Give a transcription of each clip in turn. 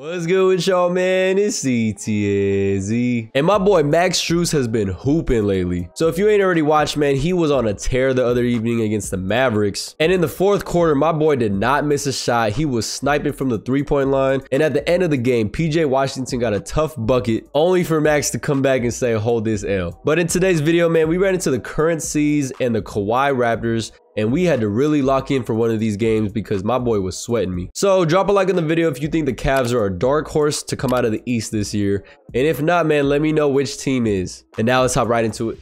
What's good with y'all, man? It's CT Hesi. And my boy Max Strus has been hooping lately. So if you ain't already watched, man, he was on a tear the other evening against the Mavericks. And in the fourth quarter, my boy did not miss a shot. He was sniping from the three-point line. And at the end of the game, PJ Washington got a tough bucket, only for Max to come back and say, hold this L. But in today's video, man, we ran into the current C's and the Kawhi Raptors. And we had to really lock in for one of these games because my boy was sweating me. So drop a like on the video if you think the Cavs are a dark horse to come out of the East this year. And if not, man, let me know which team is. And now let's hop right into it.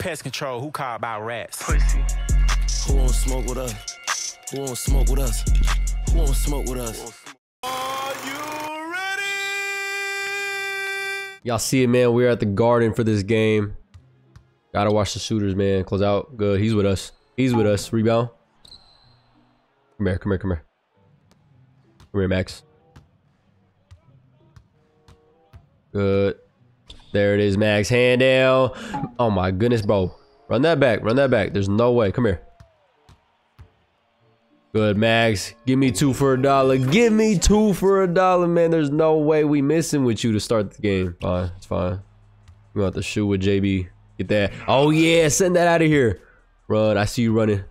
Pest control, who called by rats? Pussy. Who won't smoke with us? Who won't smoke with us? Who won't smoke with us? Are you ready? Y'all see it, man. We're at the Garden for this game. Gotta watch the shooters, man. Close out. Good. He's with us. He's with us. Rebound. Come here. Come here. Come here. Come here, Max. Good. There it is, Max. Hand down. Oh, my goodness, bro. Run that back. Run that back. There's no way. Come here. Good, Max. Give me $2 for $1. Give me $2 for $1, man. There's no way we missing with you to start the game. Fine. It's fine. We're going to have to shoot with JB. Get that. Oh, yeah. Send that out of here. Run. I see you running.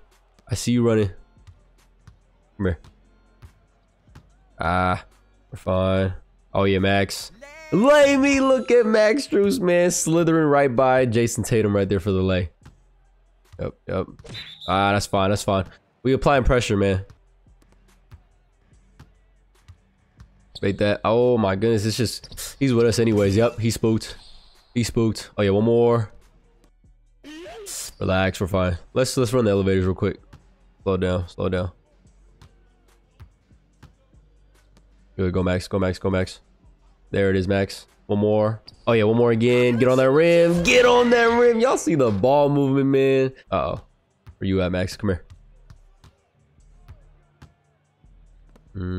I see you running. Come here. Ah, we're fine. Oh, yeah, Max. Lay me. Look at Max Strus, man. Slithering right by Jason Tatum right there for the lay. Yep, yep. Ah, that's fine. That's fine. We applying pressure, man. Bait that. Oh, my goodness. It's just, he's with us anyways. Yep, he spooked. He spooked. Oh, yeah, one more. Relax, we're fine. Let's run the elevators real quick. Slow down, slow down. Good, go Max, go Max, go Max. There it is, Max. One more. Oh yeah, one more again. Get on that rim. Get on that rim. Y'all see the ball movement, man. Uh-oh. Where you at, Max? Come here.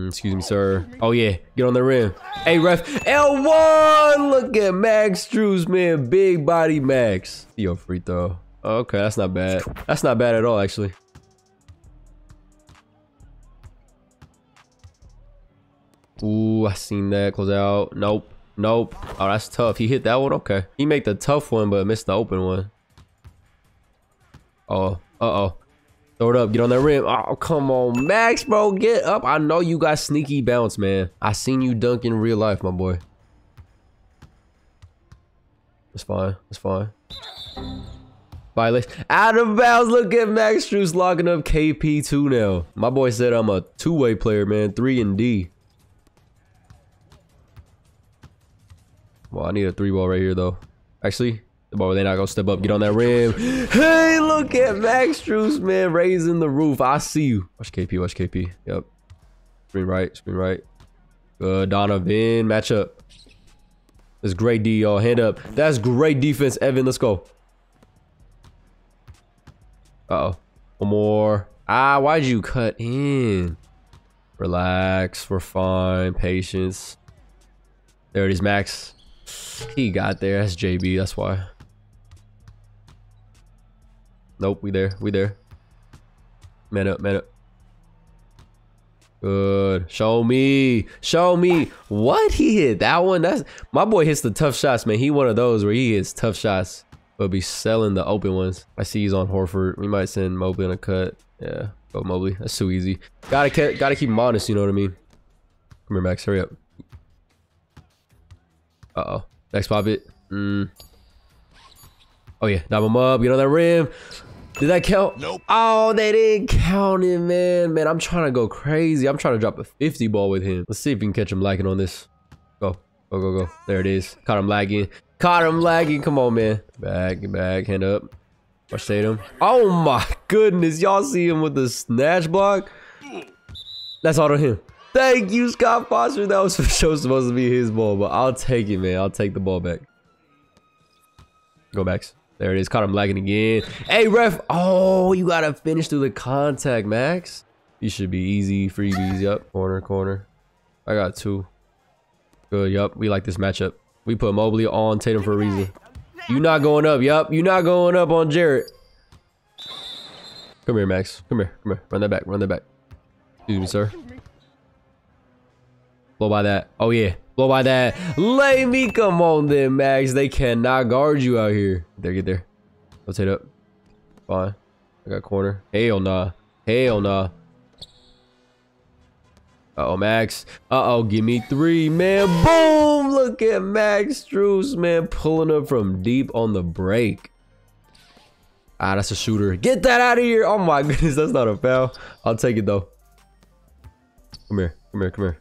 Excuse me, sir. Oh yeah, get on the rim. Hey ref, L1. Look at Max Strus, man. Big body Max. Yo, free throw. Okay, that's not bad. That's not bad at all, actually. Ooh, I seen that. Close out. Nope. Nope. Oh, that's tough. He hit that one? Okay. He made the tough one, but missed the open one. Oh, uh-oh. Throw it up. Get on that rim. Oh, come on, Max, bro. Get up. I know you got sneaky bounce, man. I seen you dunk in real life, my boy. That's fine. That's fine. Violation. Out of bounds. Look at Max Strus locking up KP2 now. My boy said I'm a two-way player, man. 3 and D. Well, I need a 3-ball right here, though. Actually, the ball, they're not going to step up. Get on that rim. Hey, look at Max Strus, man. Raising the roof. I see you. Watch KP. Watch KP. Yep. Screen right. Screen right. Good. Donovan. Match up. That's great D, y'all. Hand up. That's great defense, Evan. Let's go. Uh-oh. One more. Ah, why'd you cut in? Relax. We're fine. Patience. There it is, Max. He got there. That's JB. That's why. Nope. We there. We there. Man up. Man up. Good. Show me. Show me. What? He hit that one? That's my boy hits the tough shots, man. He one of those where he hits tough shots. We'll be selling the open ones. I see he's on Horford. We might send Mobley on a cut. Yeah, go Mobley. That's too easy. Gotta keep him honest, you know what I mean? Come here, Max. Hurry up. Uh-oh. Max, pop it. Oh, yeah. Knock him up. Get on that rim. Did that count? Nope. Oh, they didn't count it, man. Man, I'm trying to go crazy. I'm trying to drop a 50 ball with him. Let's see if we can catch him lagging on this. Go. Go, go, go. There it is. Caught him lagging. Caught him lagging. Come on, man. Back, hand up. Watch Tatum. Oh my goodness. Y'all see him with the snatch block? That's all to him. Thank you, Scott Foster. That was for sure supposed to be his ball, but I'll take it, man. I'll take the ball back. Go Max. There it is. Caught him lagging again. Hey, ref. Oh, you got to finish through the contact, Max. You should be easy. Freebies. Yup. Corner, corner. I got two. Good. Yup. We like this matchup. We put Mobley on Tatum for a reason. You not going up. Yup. You not going up on Jarrett. Come here, Max. Come here. Come here. Run that back. Run that back. Excuse me, sir. Blow by that. Oh, yeah. Blow by that. Let me come on then, Max. They cannot guard you out here. There, get there. Let's hit up. Fine. I got corner. Hell nah. Hell nah. Uh-oh, Max. Uh-oh, give me three, man. Boom! Look at Max Strus, man, pulling up from deep on the break. Ah, that's a shooter. Get that out of here. Oh, my goodness. That's not a foul. I'll take it, though. Come here. Come here. Come here.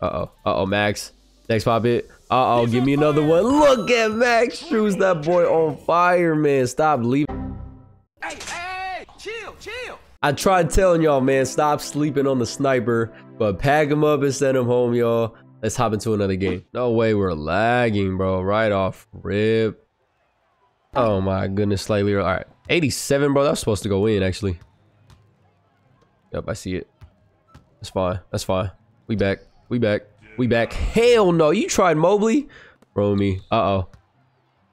Uh-oh. Uh-oh, Max. Next pop it. Uh-oh, give me another one. Look at Max Strus. That boy on fire, man. Stop leaving. Hey, hey, chill, chill. I tried telling y'all, man, stop sleeping on the sniper, but pack him up and send him home, y'all. Let's hop into another game. No way we're lagging, bro. Right off rip. Oh, my goodness. Slightly. All right. 87, bro. That's supposed to go in, actually. Yep, I see it. That's fine. That's fine. We back. We back. We back. Hell no. You tried Mobley? Bro, me. Uh-oh.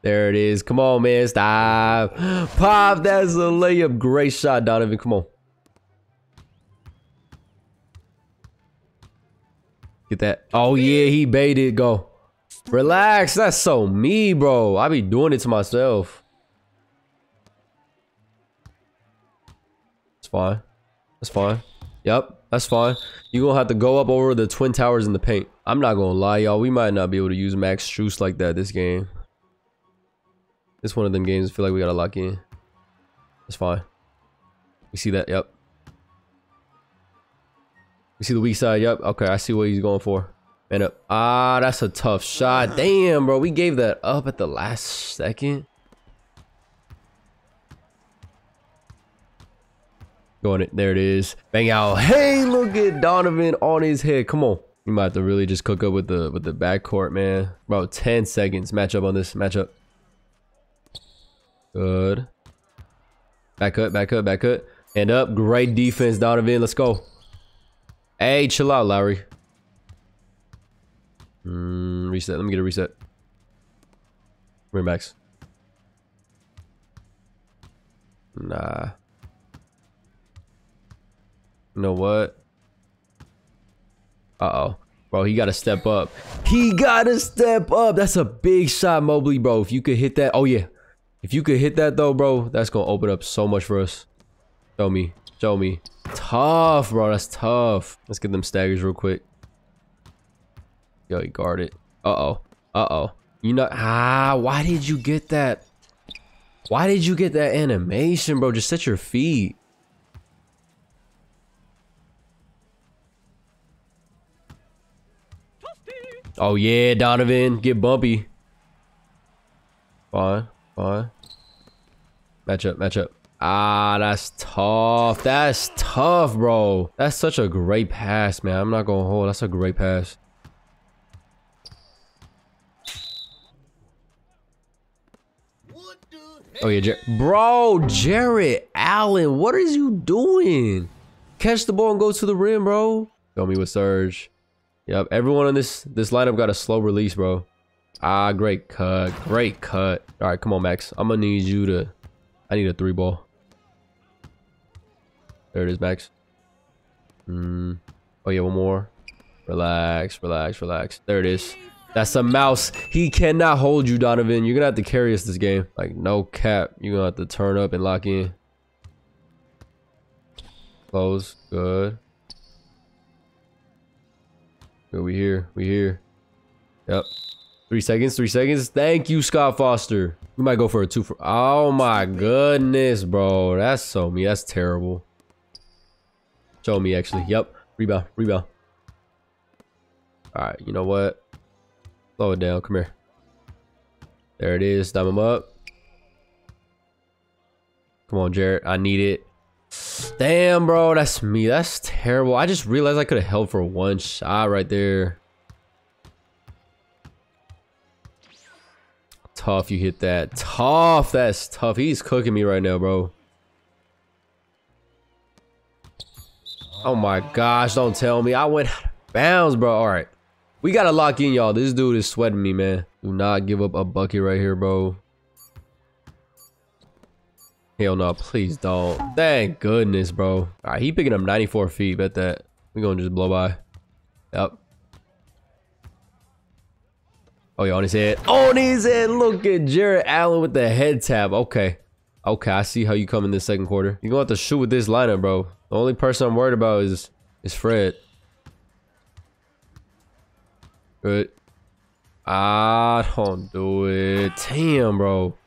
There it is. Come on, man. Stop. Pop. That's a layup. Great shot, Donovan. Come on. Get that. Oh, yeah. He baited. Go. Relax. That's so me, bro. I be doing it to myself. It's fine. That's fine. Yep. That's fine. You're going to have to go up over the Twin Towers in the paint. I'm not going to lie, y'all. We might not be able to use Max Strus like that this game. It's one of them games I feel like we got to lock in. That's fine. We see that. Yep. We see the weak side. Yep. Okay. I see what he's going for. Man up. Ah, that's a tough shot. Damn, bro. We gave that up at the last second. Going it. There it is. Bang out. Hey, look at Donovan on his head. Come on. You might have to really just cook up with the backcourt, man. About 10 seconds. Matchup on this matchup. Good. Back up. Back up. Back up. And up. Great defense, Donovan. Let's go. Hey, chill out, Lowry. Reset. Let me get a reset. Come here, Max. Nah. You know what? Uh-oh. Bro, he got to step up. He got to step up. That's a big shot, Mobley, bro. If you could hit that. Oh, yeah. If you could hit that, though, bro, that's going to open up so much for us. Show me. Show me. Tough, bro. That's tough. Let's get them staggers real quick. Yo, he guarded. Uh-oh. Uh-oh. You know. Ah, why did you get that? Why did you get that animation, bro? Just set your feet. Oh, yeah, Donovan. Get bumpy. Fine. Fine. Match up. Match up. Ah, that's tough. That's tough, bro. That's such a great pass, man. I'm not going to hold. That's a great pass. Oh, yeah. Bro, Jarrett Allen. What is you doing? Catch the ball and go to the rim, bro. Show me with Surge. Yep, everyone on this lineup got a slow release, bro. Ah, great cut. Great cut. All right, come on, Max. I'm going to need you to... I need a three ball. There it is, Max. Oh, yeah, one more. Relax, relax, relax. There it is. That's a mouse. He cannot hold you, Donovan. You're going to have to carry us this game. Like, no cap. You're going to have to turn up and lock in. Close. Good. Good, we here. We here. Yep. 3 seconds. 3 seconds. Thank you, Scott Foster. We might go for a two for... Oh, my goodness, bro. That's so me. That's terrible. Show me, actually. Yep. Rebound. Rebound. All right. You know what? Slow it down. Come here. There it is. Dime him up. Come on, Jarrett. I need it. Damn, bro, that's me. That's terrible. I just realized I could have held for one shot right there. Tough, you hit that. Tough, that's tough. He's cooking me right now, bro. Oh my gosh, don't tell me. I went out of bounds, bro. All right. We got to lock in, y'all. This dude is sweating me, man. Do not give up a bucket right here, bro. Hell no, please don't. Thank goodness, bro. All right, he picking up 94 feet. Bet that. We're going to just blow by. Yep. Oh, yeah, on his head. On his head. Look at Jarrett Allen with the head tap. Okay. Okay, I see how you come in this second quarter. You're going to have to shoot with this lineup, bro. The only person I'm worried about is Fred. Good. Ah, don't do it. Damn, bro.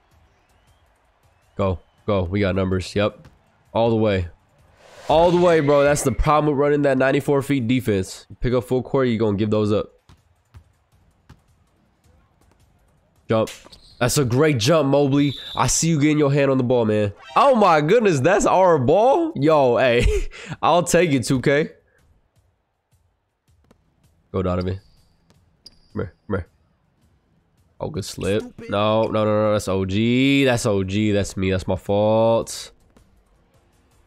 Go. Go. We got numbers. Yep. All the way. All the way, bro. That's the problem with running that 94 feet defense. You pick up full court, you're going to give those up. Jump. That's a great jump, Mobley. I see you getting your hand on the ball, man. Oh, my goodness. That's our ball? Yo, hey. I'll take it, 2K. Go, Donovan. Come here. Come here. Oh, good slip. No, no, no, no. That's OG. That's OG. That's me. That's my fault.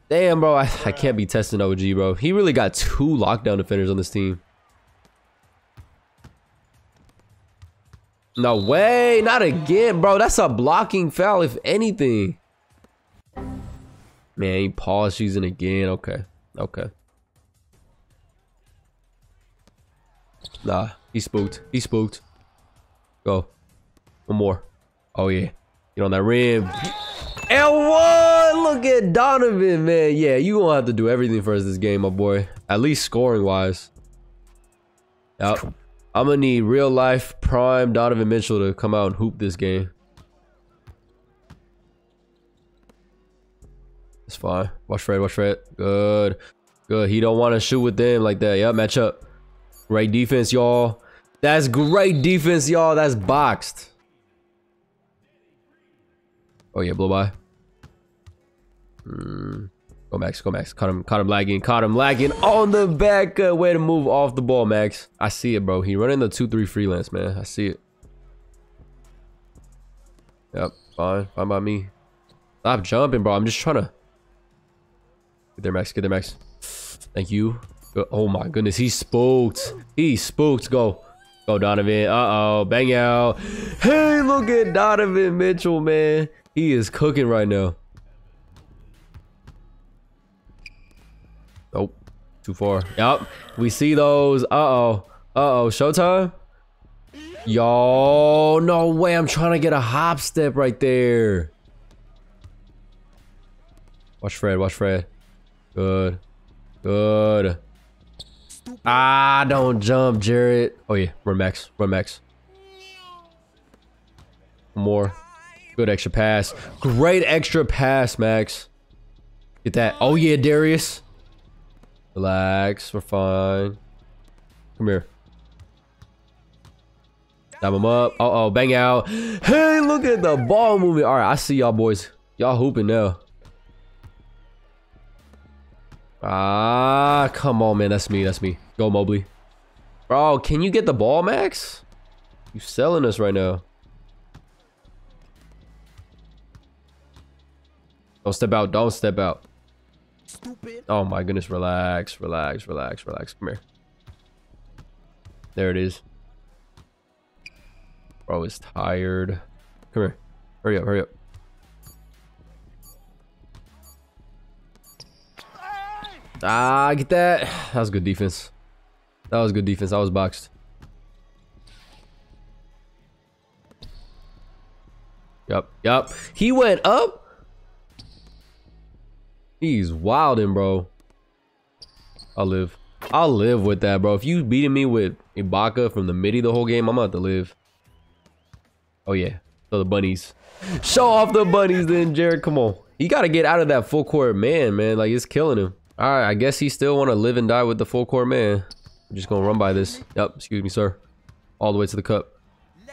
Damn, bro. I can't be testing OG, bro. He really got two lockdown defenders on this team. No way. Not again, bro. That's a blocking foul, if anything. Man, he paused season again. Okay. Okay. Nah, he spooked. He spooked. Go. One more. Oh, yeah. Get on that rim. L1! Look at Donovan, man. Yeah, you gonna have to do everything for us this game, my boy. At least scoring-wise. Yep. I'm gonna need real-life prime Donovan Mitchell to come out and hoop this game. It's fine. Watch Fred, watch Fred. Good. Good. He don't want to shoot with them like that. Yep, match up. Great defense, y'all. That's great defense, y'all. That's boxed. Oh, yeah, blow by. Go, Max. Go, Max. Caught him lagging. Caught him lagging on the back. Way to move off the ball, Max. I see it, bro. He running the 2-3 freelance, man. I see it. Yep. Fine. Fine by me. Stop jumping, bro. I'm just trying to... Get there, Max. Get there, Max. Thank you. Oh, my goodness. He spooked. He spooked. Go. Go, Donovan. Uh-oh. Bang out. Hey, look at Donovan Mitchell, man. He is cooking right now. Nope. Too far. Yup. We see those. Uh-oh. Uh-oh. Showtime? Yo. No way. I'm trying to get a hop step right there. Watch Fred. Watch Fred. Good. Good. Ah, don't jump, Jarrett. Oh, yeah. Run, Max. Run, Max. More. Good extra pass. Great extra pass, Max. Get that. Oh, yeah, Darius. Relax. We're fine. Come here. Dab him up. Uh-oh. Bang out. Hey, look at the ball moving. All right. I see y'all, boys. Y'all hooping now. Ah, come on, man. That's me. That's me. Go, Mobley. Bro, can you get the ball, Max? You selling us right now. Don't step out. Don't step out. Stupid. Oh, my goodness. Relax. Relax. Relax. Relax. Come here. There it is. Bro is tired. Come here. Hurry up. Hurry up. Ah, get that. That was good defense. That was good defense. I was boxed. Yup. Yup. He went up. He's wilding, bro. I'll live. I'll live with that, bro. If you beating me with Ibaka from the midi the whole game, I'm about to live. Oh, yeah. So the bunnies. Show off the bunnies then, Jared. Come on. You got to get out of that full court man. Like, it's killing him. All right, I guess he still want to live and die with the full court man. I'm just going to run by this. Yep, excuse me, sir. All the way to the cup.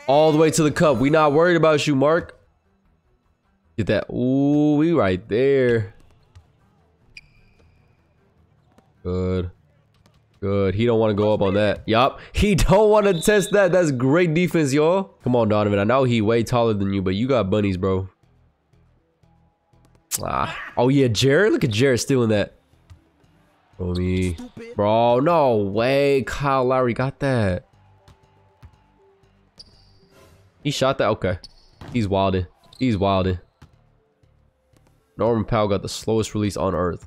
All the way to the cup. We not worried about you, Mark. Get that. Ooh, we right there. Good. Good. He don't want to go up on that. Yup. He don't want to test that. That's great defense, y'all. Come on, Donovan. I know he way taller than you, but you got bunnies, bro. Ah. Oh, yeah, Jared. Look at Jared stealing that. Homie. Bro, no way. Kyle Lowry got that. He shot that. Okay. He's wilding. He's wilding. Norman Powell got the slowest release on earth.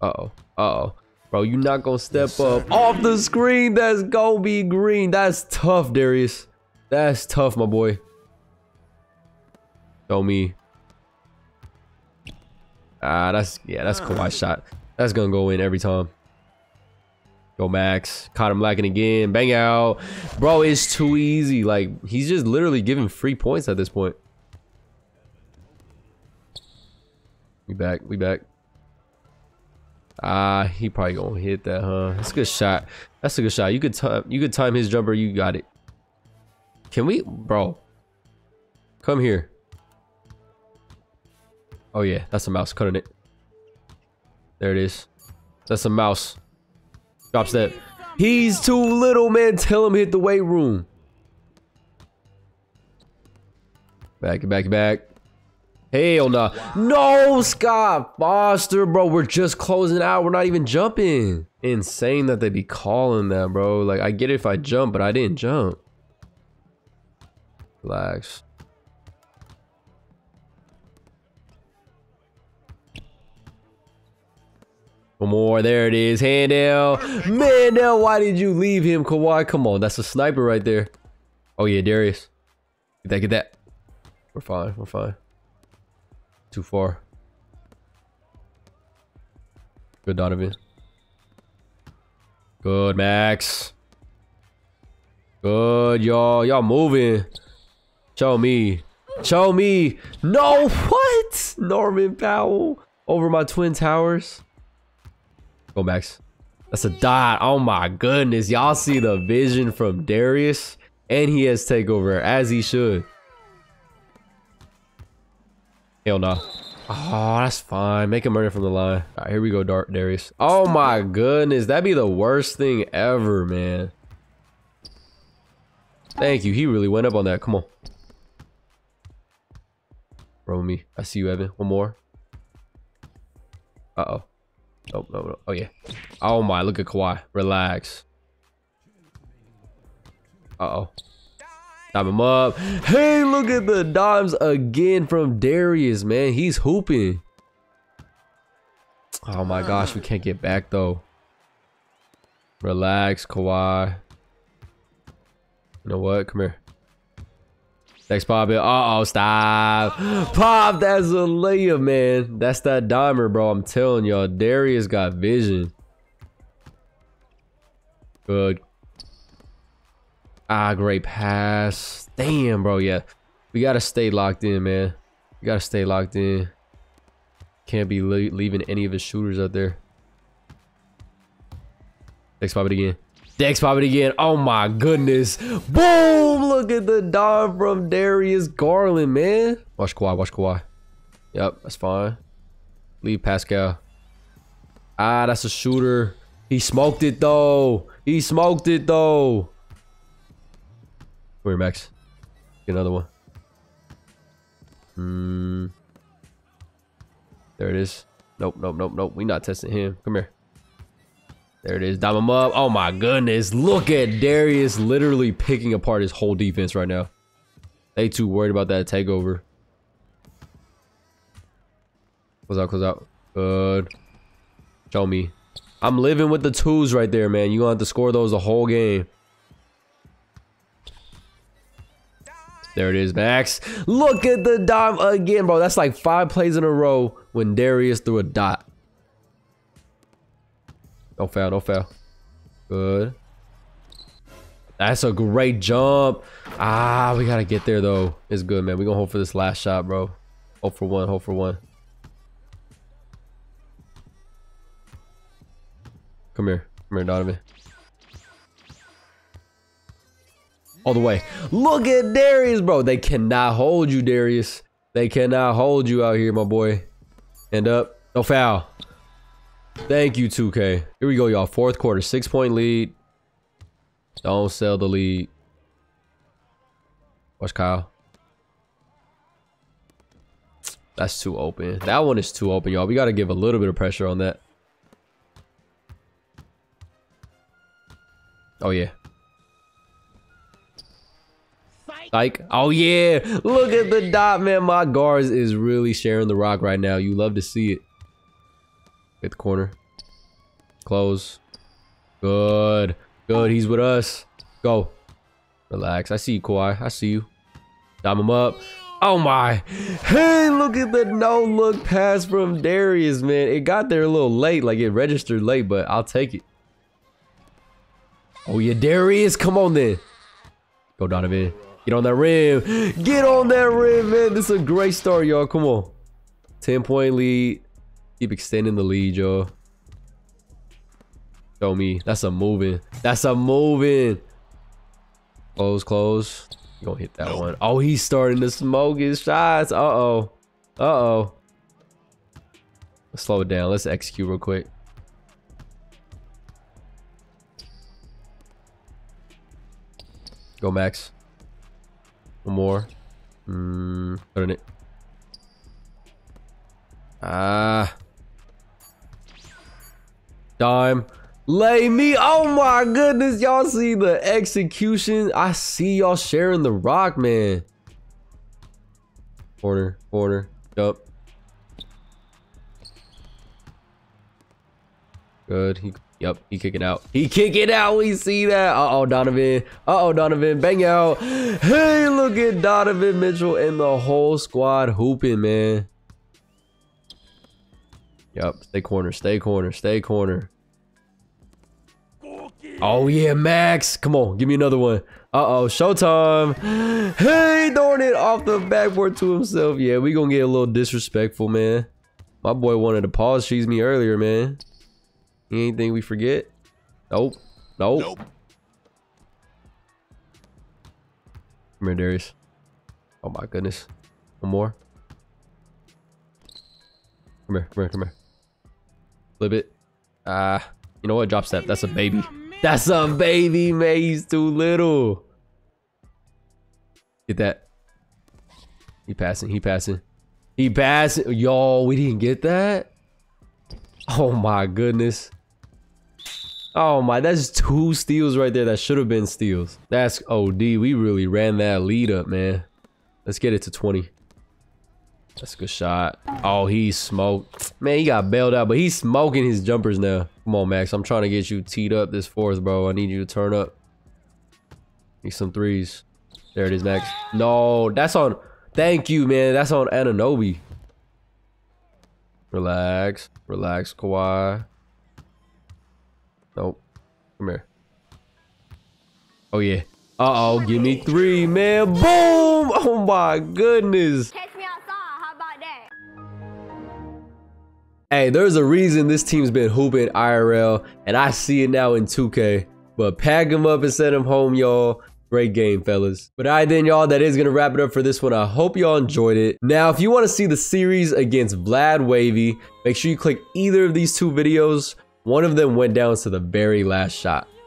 Uh-oh. Uh-oh. Bro, you're not going to step up. Off the screen. That's going to be green. That's tough, Darius. That's tough, my boy. Show me. Ah, that's... Yeah, that's Kawhi's shot. That's going to go in every time. Go, Max. Caught him lacking again. Bang out. Bro, it's too easy. Like, he's just literally giving free points at this point. We back. We back. Ah, he probably gonna hit that, huh? That's a good shot. That's a good shot. You could time his jumper. You got it. Can we, bro? Come here. Oh yeah, that's a mouse. Cutting it. There it is. That's a mouse. Drop step. He's too little, man. Tell him hit the weight room. Back, back, back. Hell nah. No, Scott Foster, bro. We're just closing out. We're not even jumping. Insane that they be calling that, bro. Like, I get it if I jump, but I didn't jump. Relax. One more. There it is. Handel. Mandel, why did you leave him, Kawhi? Come on. That's a sniper right there. Oh, yeah, Darius. Get that, get that. We're fine. We're fine. Too far. Good, Donovan. Good, Max. Good, y'all. Y'all moving. Show me. Show me. No, what? Norman Powell over my Twin Towers. Go, Max. That's a dot. Oh, my goodness. Y'all see the vision from Darius. And he has takeover, as he should. Hell no. Oh, that's fine. Make him murder from the line. All right, here we go, Dark Darius. Oh my goodness. That'd be the worst thing ever, man. Thank you. He really went up on that. Come on. Roll me. I see you, Evan. One more. Uh-oh. Oh, no, no. Oh, yeah. Oh my. Look at Kawhi. Relax. Uh-oh. Dime him up. Hey, look at the dimes again from Darius, man. He's hooping. Oh my gosh, we can't get back though. Relax, Kawhi. You know what? Come here. Next pop it. Uh oh, stop. Pop, that's a layup, man. That's that dimer, bro. I'm telling y'all, Darius got vision. Good. Ah, great pass. Damn, bro. Yeah, we gotta stay locked in, man. We gotta stay locked in. Can't be leaving any of his shooters out there. Dex pop it again. Dex pop it again. Oh my goodness. Boom. Look at the dive from Darius Garland, man. Watch Kawhi. Watch Kawhi. Yep, that's fine. Leave Pascal. Ah, that's a shooter. He smoked it though. He smoked it though. Come here, Max. Get another one. There it is. Nope, nope, nope, nope. We not testing him. Come here. There it is. Dime him up. Oh my goodness. Look at Darius literally picking apart his whole defense right now. They too worried about that takeover. Close out, close out. Good. Show me. I'm living with the twos right there, man. You're going to have to score those the whole game. There it is, Max. Look at the dime again, bro. That's like 5 plays in a row when Darius threw a dot. No foul, no foul. Good. That's a great jump. Ah, we got to get there, though. It's good, man. We're going to hope for this last shot, bro. Hope for one, hope for one. Come here, Donovan. All the way. Look at Darius, bro. They cannot hold you, Darius. They cannot hold you out here, my boy. End up. No foul. Thank you, 2K. Here we go, y'all. Fourth quarter. 6-point lead. Don't sell the lead. Watch Kyle. That's too open. That one is too open, y'all. We got to give a little bit of pressure on that. Oh, yeah. Like, oh yeah, look at the dot, man. My guards is really sharing the rock right now. You love to see it. Hit the corner. close. Good. Good. He's with us. Go. Relax. I see you, Kawhi. I see you. Dime him up. Oh my. Hey, look at the no-look pass from Darius, man. It got there a little late. Like, it registered late, but I'll take it. Oh, yeah, Darius. Come on, then. Go, Donovan. Get on that rim. Get on that rim, man. This is a great start, y'all. Come on. 10-point lead. Keep extending the lead, y'all. Show me. That's a moving. That's a moving. Close, close. You're going to hit that one. Oh, he's starting to smoke his shots. Uh-oh. Uh-oh. Let's slow it down. Let's execute real quick. Go, Max. One more. Put in it. Ah. Dime. Lay me. Oh my goodness. Y'all see the execution. I see y'all sharing the rock, man. Corner. Corner. Jump. Good. Yep, he kick it out. He kick it out. We see that. Uh-oh, Donovan. Uh-oh, Donovan. Bang out. Hey, look at Donovan Mitchell and the whole squad hooping, man. Yep, stay corner, stay corner, stay corner. Oh, yeah, Max. Come on, give me another one. Uh-oh, showtime. Hey, throwing it off the backboard to himself. Yeah, we gonna get a little disrespectful, man. My boy wanted to pause cheese me earlier, man. Anything we forget? Nope. Nope. Nope. Come here, Darius. Oh my goodness. One more. Come here. Come here. Come here. Flip it. You know what? Drop step. That's a baby. That's a baby, man. He's too little. Get that. He passing. He passing. He passing. Y'all, we didn't get that. Oh my goodness. Oh my, that's 2 steals right there. That should have been steals. That's OD. We really ran that lead up, man. Let's get it to 20. That's a good shot. Oh, he smoked. Man, he got bailed out, but he's smoking his jumpers now. Come on, Max. I'm trying to get you teed up this fourth, bro. I need you to turn up. Need some threes. There it is, Max. No, that's on. Thank you, man. That's on Anunoby. Relax. Relax, Kawhi. Nope. Come here. Oh, yeah. Uh-oh. Give me 3, man. Boom! Oh, my goodness. Catch me outside. How about that? Hey, there's a reason this team's been hooping IRL, and I see it now in 2K. But pack them up and send them home, y'all. Great game, fellas. But all right, then, y'all, that is going to wrap it up for this one. I hope y'all enjoyed it. Now, if you want to see the series against Vlad Wavy, make sure you click either of these 2 videos. One of them went down to the very last shot.